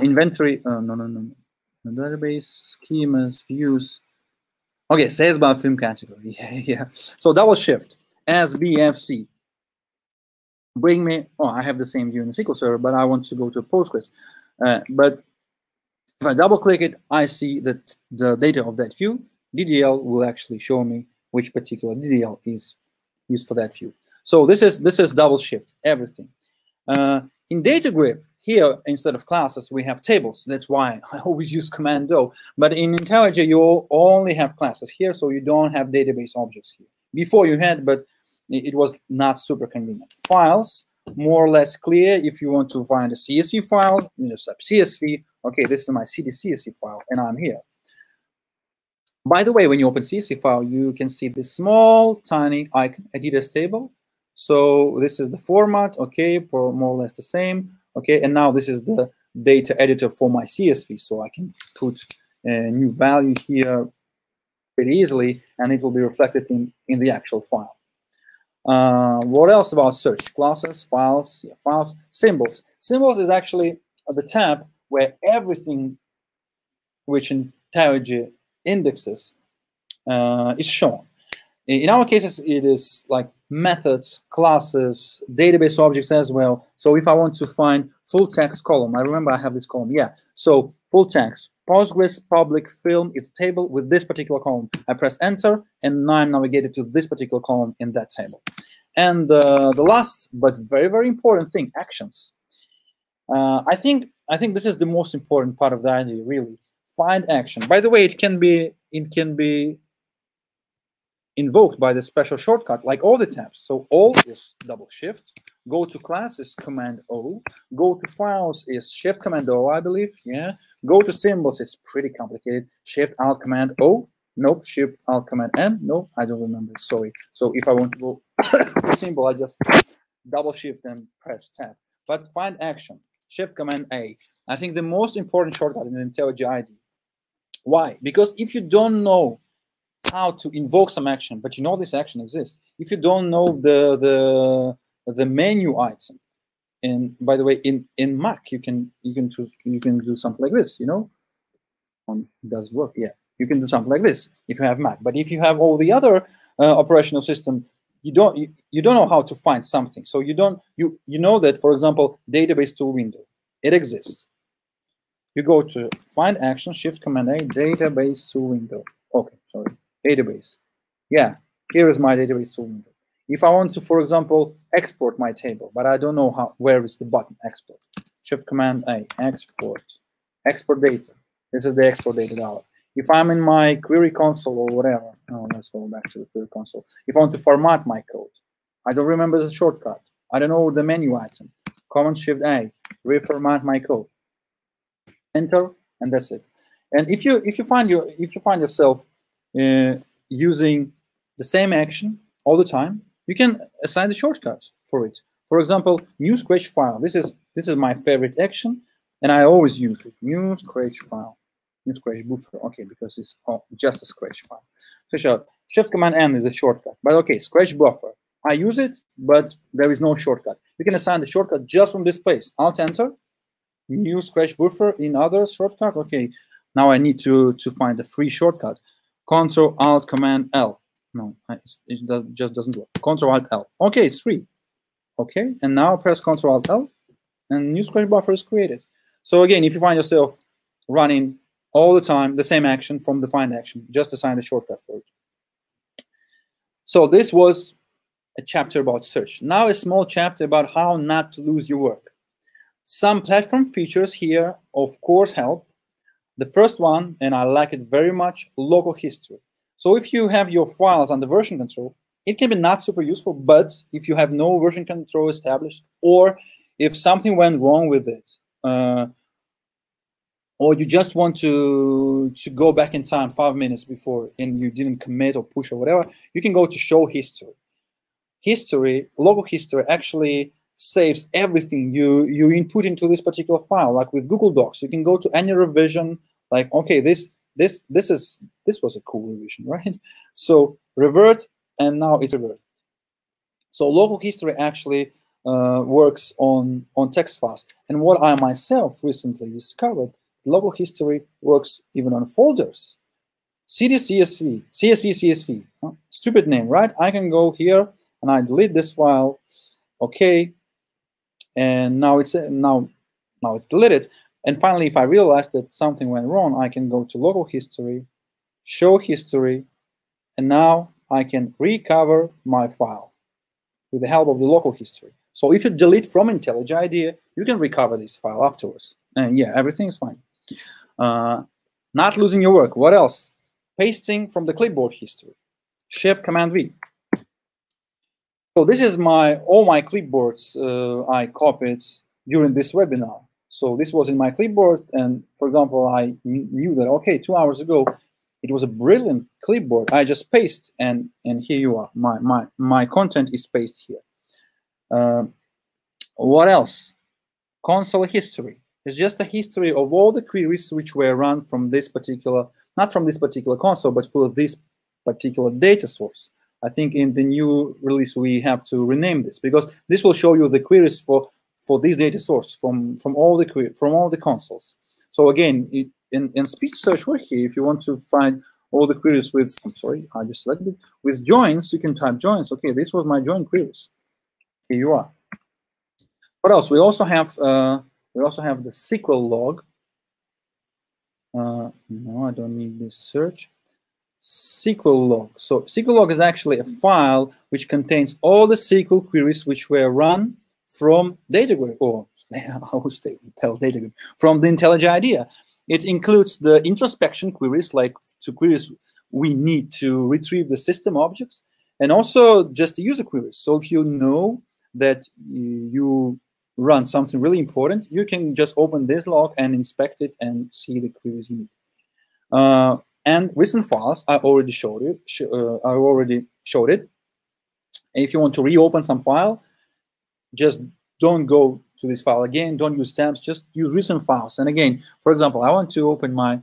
Inventory, uh, no, no, no. Database, schemas, views. Okay, sales by film category, yeah, yeah. So double shift, S B F C. Bring me, oh, I have the same view in the S Q L Server, but I want to go to Postgres. Uh, but if I double click it, I see that the data of that view. D D L will actually show me which particular D D L is used for that view. So this is this is double shift everything. Uh, in DataGrip, here instead of classes we have tables. That's why I always use command O. But in IntelliJ you only have classes here, so you don't have database objects here. Before you had, but it was not super convenient. Files, more or less clear. If you want to find a C S V file, you just type C S V. Okay, this is my C S V file, and I'm here. By the way, when you open C S V file, you can see this small, tiny icon, Adidas table. So this is the format, okay, for more or less the same. Okay, and now this is the data editor for my C S V, so I can put a new value here pretty easily, and it will be reflected in, in the actual file. Uh, what else about search? Classes, files, yeah, files, symbols. Symbols is actually the tab where everything which IntelliJ indexes uh, is shown. In our cases, it is like methods, classes, database objects as well. So if I want to find full text column, I remember I have this column, yeah. So full text, Postgres, public, film, it's table with this particular column. I press enter, and now I'm navigated to this particular column in that table. And uh, the last, but very, very important thing, actions. Uh, I think I think this is the most important part of the idea, really. Find action. By the way, it can be it can be invoked by the special shortcut, like all the tabs. So all is double shift. Go to class is command O. Go to files is shift command O, I believe. Yeah. Go to symbols is pretty complicated. Shift alt command O. Nope. Shift alt command N. Nope. I don't remember. Sorry. So if I want to go to symbol, I just double shift and press tab. But find action. Shift command A. I think the most important shortcut in the IntelliJ I D E A. Why? Because if you don't know how to invoke some action, but you know this action exists. If you don't know the the the menu item, and by the way, in in Mac you can you can choose, you can do something like this. You know, um, it does work. Yeah, you can do something like this if you have Mac. But if you have all the other uh, operational system, you don't you, you don't know how to find something. So you don't you you know that, for example, database tool window, it exists. You go to find action, shift command A, database tool window. Okay, sorry, database. Yeah, here is my database tool window. If I want to, for example, export my table, but I don't know how, where is the button export. Shift command A, export, export data. This is the export data dialog. If I'm in my query console or whatever, oh, let's go back to the query console. If I want to format my code, I don't remember the shortcut. I don't know the menu item. Command shift A, reformat my code. Enter, and that's it. And if you if you find your if you find yourself uh, using the same action all the time, you can assign the shortcut for it. For example, new scratch file. This is this is my favorite action, and I always use it. New scratch file, new scratch buffer. Okay, because it's just a scratch file. So sure, shift command M is a shortcut. But okay, scratch buffer. I use it, but there is no shortcut. You can assign the shortcut just from this place. Alt enter, new scratch buffer in other shortcut. Okay. Now I need to, to find a free shortcut. Ctrl Alt Command L. No, it does, just doesn't work. Ctrl Alt L. Okay, it's free. Okay, and now press Ctrl Alt L, and new scratch buffer is created. So again, if you find yourself running all the time the same action from the find action, just assign the shortcut for it. So this was a chapter about search. Now a small chapter about how not to lose your work. Some platform features here, of course, help. The first one, and I like it very much, local history. So if you have your files under version control, it can be not super useful, but if you have no version control established, or if something went wrong with it, uh, or you just want to, to go back in time five minutes before and you didn't commit or push or whatever, you can go to show history. History, local history actually saves everything you you input into this particular file. Like with Google Docs, you can go to any revision, like, okay, this this this is this was a cool revision, right? So revert, and now it's revert. So local history actually uh, works on on text files. And what I myself recently discovered, local history works even on folders. C D C S V, C S V C S V, huh? Stupid name, right? I can go here and I delete this file. Okay. And now it's now now it's deleted. And finally, if I realize that something went wrong, I can go to local history, show history, and now I can recover my file with the help of the local history. So if you delete from IntelliJ IDEA, you can recover this file afterwards. And yeah, everything is fine. Uh, not losing your work. What else? Pasting from the clipboard history. Shift Command V. So this is my all my clipboards uh, I copied during this webinar. So this was in my clipboard, and for example, I knew that okay, two hours ago, it was a brilliant clipboard. I just paste, and and here you are. My my my content is pasted here. Uh, what else? Console history. It's just a history of all the queries which were run from this particular, not from this particular console, but for this particular data source. I think in the new release we have to rename this, because this will show you the queries for for this data source from from all the query, from all the consoles. So again, it, in in speech search we're here. If you want to find all the queries with, I'm sorry, I just selected it, with joins, you can type joins. Okay, this was my join queries. Here you are. What else? We also have uh, we also have the S Q L log. Uh, no, I don't need this search. S Q L log. So S Q L log is actually a file which contains all the S Q L queries which were run from DataGrip, or I would say tell DataGrip from the IntelliJ IDEA. It includes the introspection queries, like to queries we need to retrieve the system objects, and also just the user queries. So if you know that you run something really important, you can just open this log and inspect it and see the queries you need. Uh, And recent files, I already showed it. Sh uh, I already showed it. If you want to reopen some file, just don't go to this file again. Don't use tabs. Just use recent files. And again, for example, I want to open my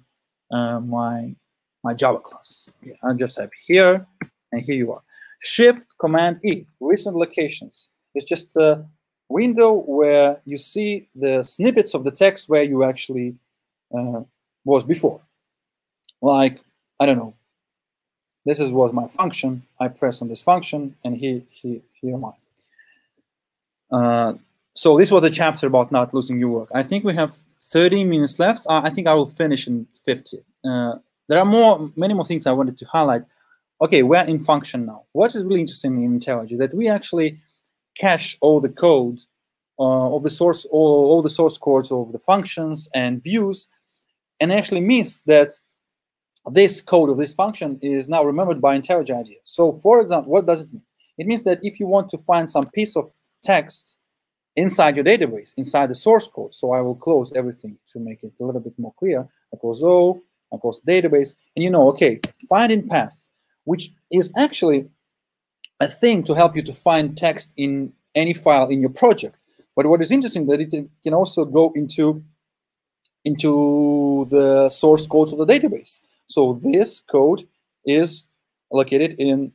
uh, my my Java class. Yeah, I just type here, and here you are. Shift Command E. Recent locations. It's just a window where you see the snippets of the text where you actually uh, was before. Like, I don't know, this is was my function. I press on this function, and here, here, here am I. Uh, so this was the chapter about not losing your work. I think we have thirty minutes left. I, I think I will finish in fifty. Uh, there are more, many more things I wanted to highlight. Okay, we're in function now. What is really interesting in IntelliJ that we actually cache all the code uh, of the source, all, all the source codes of the functions and views, and actually means that this code of this function is now remembered by IntelliJ IDEA. So, for example, what does it mean? It means that if you want to find some piece of text inside your database, inside the source code, so I will close everything to make it a little bit more clear. I close O, I close database, and you know, okay, find in path, which is actually a thing to help you to find text in any file in your project. But what is interesting that it can also go into, into the source code of the database. So this code is located in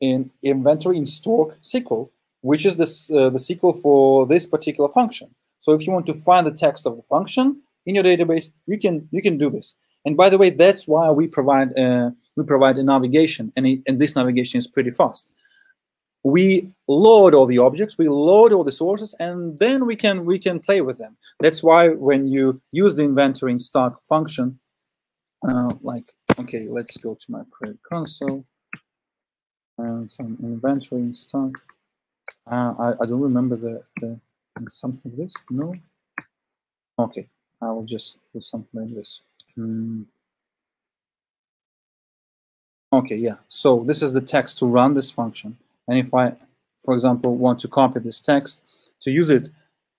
in inventory in Stork S Q L, which is this uh, the S Q L for this particular function. So if you want to find the text of the function in your database, you can you can do this. And by the way, that's why we provide uh, we provide a navigation, and it, and this navigation is pretty fast. We load all the objects, we load all the sources, and then we can we can play with them. That's why when you use the inventory in Stork function. Uh, like, okay, let's go to my project console and some inventory and stuff. Uh, I, I don't remember the, the something like this. No, okay, I will just do something like this. Mm. Okay, yeah, so this is the text to run this function. And if I, for example, want to copy this text to use it.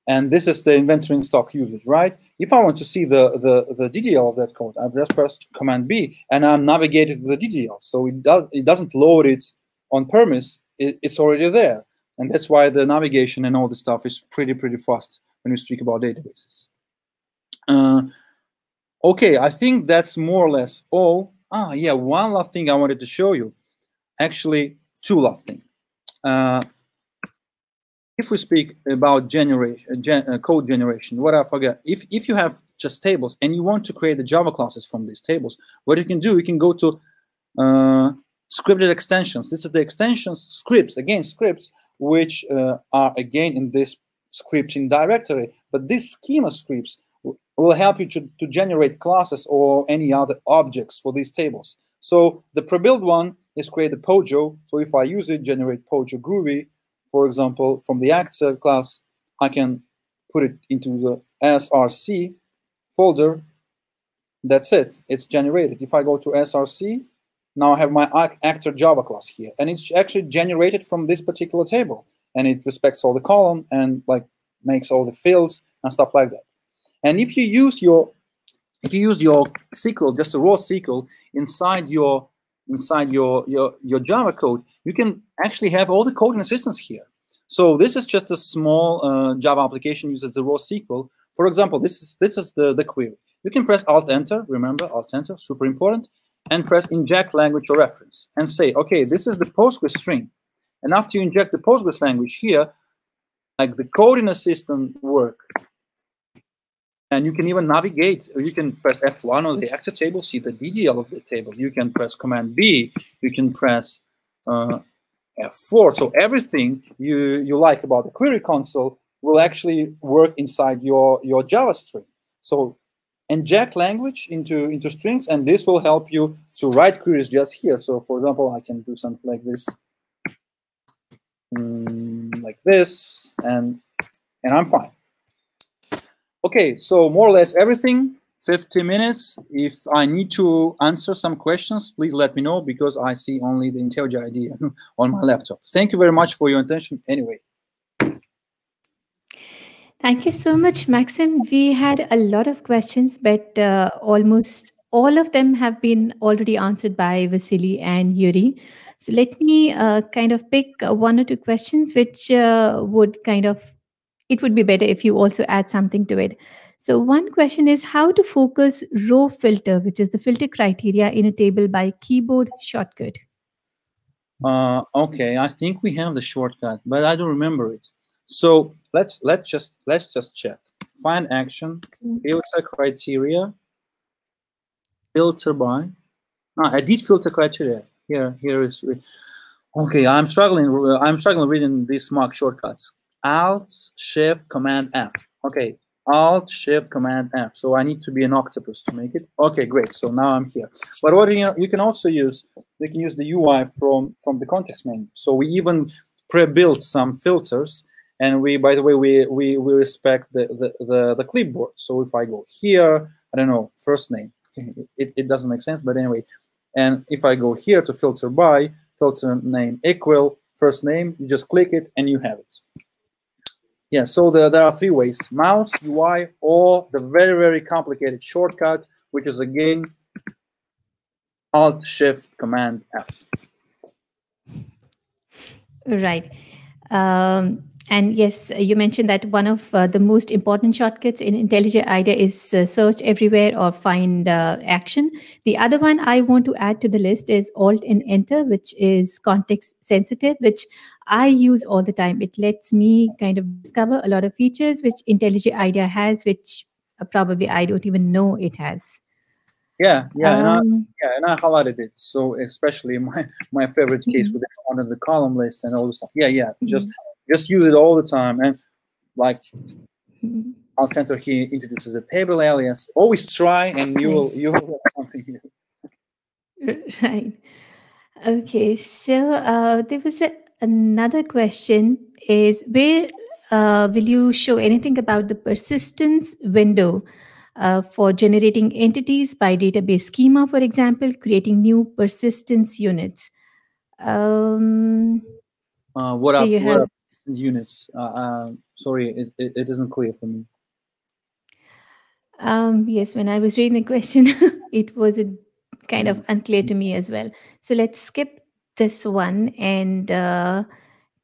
And this is the inventory in stock usage, right? If I want to see the, the, the D D L of that code, I just press Command B, and I'm navigated to the D D L. So it, does, it doesn't load it on premise, it, it's already there. And that's why the navigation and all this stuff is pretty, pretty fast when we speak about databases. Uh, okay, I think that's more or less all. Ah, yeah, one last thing I wanted to show you. Actually, two last things. Uh, If we speak about generation, gen, uh, code generation, what I forgot, if, if you have just tables and you want to create the Java classes from these tables, what you can do, you can go to uh, scripted extensions. This is the extensions scripts, again, scripts, which uh, are, again, in this scripting directory. But these schema scripts will help you to, to generate classes or any other objects for these tables. So the pre-built one is create a Pojo. So if I use it, generate Pojo Groovy, for example, from the Act class, I can put it into the S R C folder. That's it. It's generated. If I go to S R C, now I have my actor Java class here, and it's actually generated from this particular table, and it respects all the column and like makes all the fields and stuff like that. And if you use your if you use your S Q L, just a raw S Q L inside your inside your your your Java code, you can actually have all the code and assistance here. So this is just a small uh, Java application uses the raw S Q L. For example, this is this is the the query. You can press Alt Enter. Remember Alt Enter, super important, and press inject language or reference, and say, okay, this is the Postgres string. And after you inject the Postgres language here, like the coding assistant work, and you can even navigate. You can press F one on the actor table, see the D D L of the table. You can press Command B. You can press uh, F four. So everything you you like about the query console will actually work inside your your Java string. So inject language into into strings, and this will help you to write queries just here. So for example, I can do something like this, mm, like this, and and I'm fine. Okay, so more or less everything. fifty minutes. If I need to answer some questions, please let me know, because I see only the IntelliJ IDEA on my laptop. Thank you very much for your attention. Anyway. Thank you so much, Maxim. We had a lot of questions, but uh, almost all of them have been already answered by Vasily and Yuri. So let me uh, kind of pick one or two questions, which uh, would kind of, it would be better if you also add something to it. So one question is how to focus row filter, which is the filter criteria in a table by keyboard shortcut. Uh, okay, I think we have the shortcut, but I don't remember it. So let's let's just let's just check. Find action, filter criteria, filter by. Ah, edit filter criteria. Here, here is. Okay, I'm struggling. I'm struggling reading these mock shortcuts. Alt Shift Command F. Okay, Alt Shift Command F. So I need to be an octopus to make it. Okay, great. So now I'm here. But what you know, you can also use you can use the U I from from the context menu. So we even pre-built some filters. And we, by the way, we we, we respect the, the, the, the clipboard. So if I go here, I don't know, first name, it, it doesn't make sense, but anyway. And if I go here to filter by, filter name equal, first name, you just click it and you have it. Yeah, so the, there are three ways, mouse, U I, or the very, very complicated shortcut, which is again, Alt Shift Command F. Right. Um... And yes, you mentioned that one of uh, the most important shortcuts in IntelliJ IDEA is uh, search everywhere or find uh, action. The other one I want to add to the list is Alt and Enter, which is context sensitive, which I use all the time. It lets me kind of discover a lot of features which IntelliJ IDEA has, which uh, probably I don't even know it has. Yeah, yeah, um, and I, yeah, and I highlighted it. So especially my my favorite case mm-hmm. with the, on the column list and all this stuff. Yeah, yeah, just. Mm-hmm. Just use it all the time, and like Alt Enter here introduces a table alias. Always try, and you will you will have something here. Right. Okay. So uh, there was a, another question: is where uh, will you show anything about the persistence window uh, for generating entities by database schema, for example, creating new persistence units? Um, uh, what up? You what have? Up? Units. Uh, uh, sorry, it, it, it isn't clear for me. Um, yes, when I was reading the question, it was a kind of unclear to me as well. So let's skip this one and uh,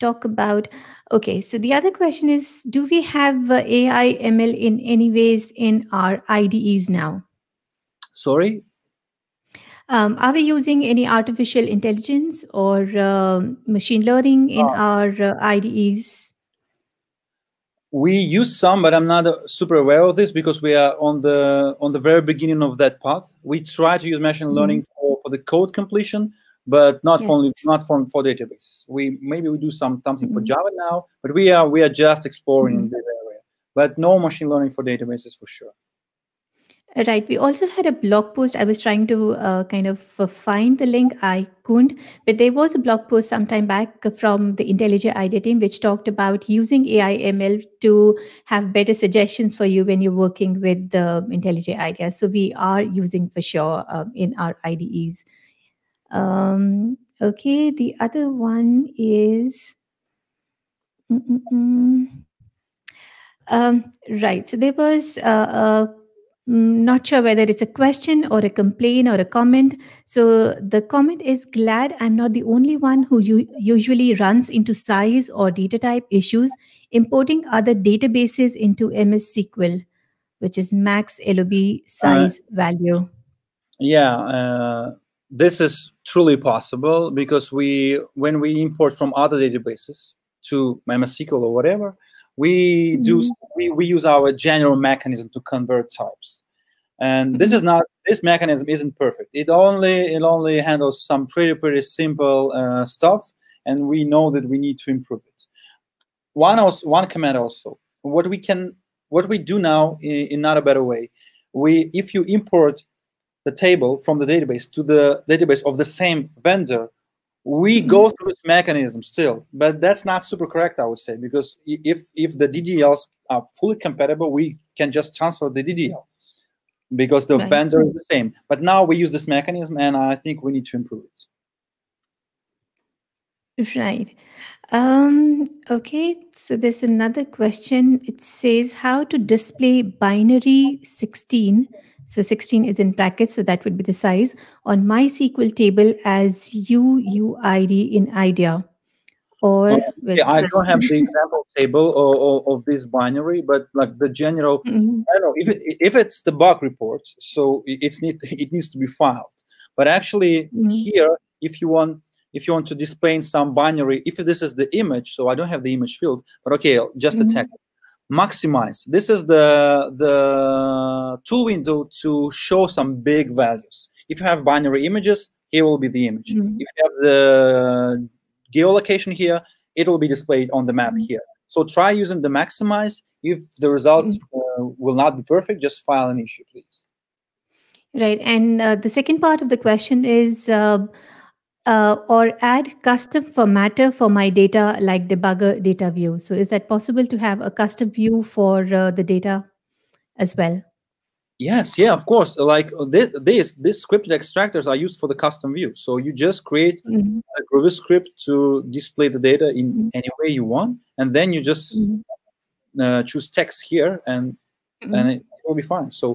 talk about, okay, so the other question is, do we have uh, A I M L in any ways in our I D Es now? Sorry? Um, are we using any artificial intelligence or uh, machine learning in oh. our uh, I D Es? We use some, but I'm not uh, super aware of this because we are on the on the very beginning of that path. We try to use machine learning mm-hmm. for, for the code completion, but not yes. for only, not for, for databases. We maybe we do some something mm-hmm. for Java now, but we are we are just exploring mm-hmm. in this area. But no machine learning for databases for sure. Right. We also had a blog post. I was trying to uh, kind of find the link. I couldn't, but there was a blog post sometime back from the IntelliJ IDEA team, which talked about using A I M L to have better suggestions for you when you're working with the IntelliJ IDEA. So we are using for sure um, in our I D Es. Um, okay. The other one is... Mm-mm-mm. Um, right. So there was... Uh, a Not sure whether it's a question or a complaint or a comment. So the comment is, glad I'm not the only one who u usually runs into size or data type issues importing other databases into M S S Q L, which is max L O B size uh, value. Yeah, uh, this is truly possible because we, when we import from other databases to M S S Q L or whatever, We do we, we use our general mechanism to convert types, and this is not this mechanism isn't perfect. It only it only handles some pretty pretty simple uh, stuff, and we know that we need to improve it. One also one comment also what we can what we do now in, in not a better way. We if you import the table from the database to the database of the same vendor, we go through this mechanism still, but that's not super correct, I would say, because if if the D D Ls are fully compatible, we can just transfer the D D L because the vendor is the same. But now we use this mechanism, and I think we need to improve it. Right. Um, okay. So there's another question. It says how to display binary sixteen. So sixteen is in brackets, so that would be the size on MySQL table as U U I D in IDEA. Or okay, well, I don't have the example table or, or, of this binary, but like the general, mm-hmm. I don't know if it, if it's the bug report, so it's need it needs to be filed. But actually, mm-hmm. here, if you want, if you want to display some binary, if this is the image, so I don't have the image field, but okay, just mm-hmm. a text. Maximize. This is the the tool window to show some big values. If you have binary images, here will be the image. Mm-hmm. If you have the geolocation here, it will be displayed on the map here. So try using the maximize. If the result mm-hmm. uh, will not be perfect, just file an issue, please. Right. And uh, the second part of the question is, uh, Uh, or add custom formatter for my data, like debugger data view. So is that possible to have a custom view for uh, the data as well? Yes, yeah, of course. Like this, this, this scripted extractors are used for the custom view. So you just create mm-hmm. a Groovy script to display the data in mm-hmm. any way you want, and then you just mm-hmm. uh, choose text here, and mm-hmm. and it will be fine. So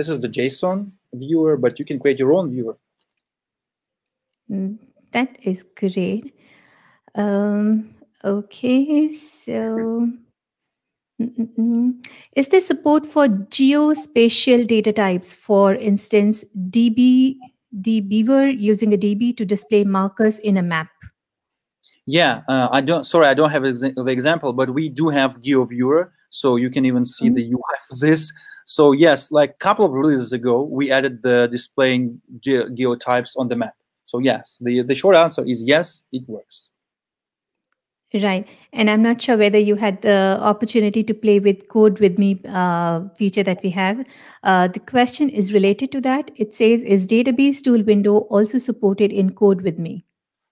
this is the JSON viewer, but you can create your own viewer. That is great. Um, okay, so mm-mm. is there support for geospatial data types? For instance, D B, D B viewer using a D B to display markers in a map. Yeah, uh, I don't. Sorry, I don't have ex the example, but we do have GeoViewer, so you can even see mm-hmm. the U I for this. So yes, like a couple of releases ago, we added the displaying ge geotypes on the map. So yes, the, the short answer is yes, it works. Right. And I'm not sure whether you had the opportunity to play with Code With Me uh, feature that we have. Uh, the question is related to that. It says, is database tool window also supported in Code With Me?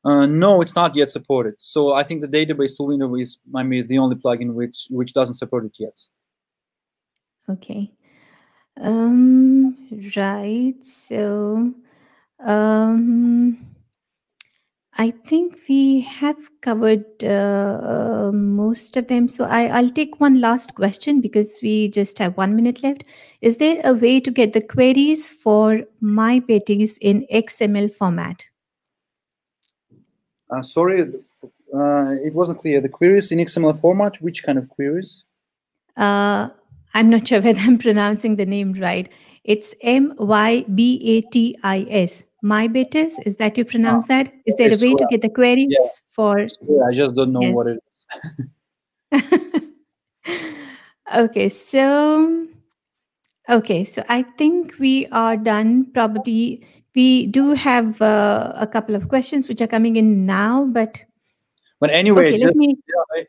Uh, no, it's not yet supported. So I think the database tool window is I mean, the only plugin which, which doesn't support it yet. Okay. Um, right. So... Um, I think we have covered uh, uh, most of them. So I, I'll take one last question because we just have one minute left. Is there a way to get the queries for MyBatis in X M L format? Uh, sorry, uh, it wasn't clear. The queries in X M L format, which kind of queries? Uh, I'm not sure whether I'm pronouncing the name right. It's M Y B A T I S. MyBatis, is that you pronounce ah, that? Is there a way to get the queries yeah. for... Yeah, I just don't know yes. what it is. okay, so... Okay, so I think we are done. Probably we do have uh, a couple of questions which are coming in now, but... But anyway, okay, just, let me,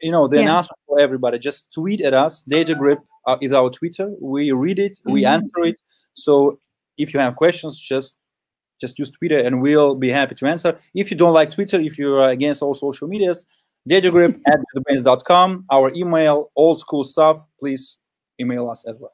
you know, the yeah. announcement for everybody, just tweet at us. DataGrip uh, is our Twitter. We read it, mm-hmm. we answer it. So if you have questions, just just use Twitter, and we'll be happy to answer. If you don't like Twitter, if you're against all social medias, DataGrip at JetBrains dot com, our email, old school stuff. Please email us as well.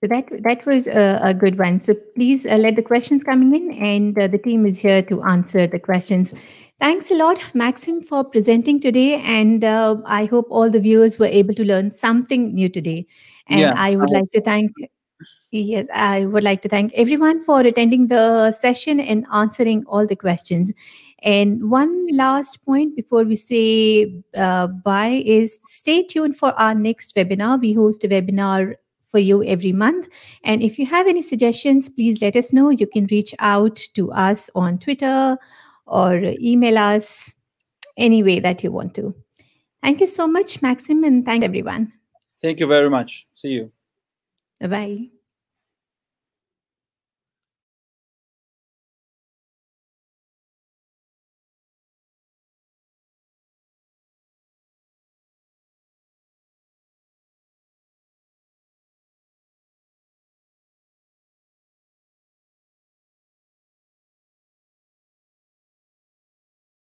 So that that was a, a good one. So please uh, let the questions coming in, and uh, the team is here to answer the questions. Thanks a lot, Maxim, for presenting today, and uh, I hope all the viewers were able to learn something new today. And yeah, I would I like to thank. Yes, I would like to thank everyone for attending the session and answering all the questions. And one last point before we say uh, bye is stay tuned for our next webinar. We host a webinar for you every month. And if you have any suggestions, please let us know. You can reach out to us on Twitter or email us any way that you want to. Thank you so much, Maxim, and thank everyone. Thank you very much. See you. Bye-bye.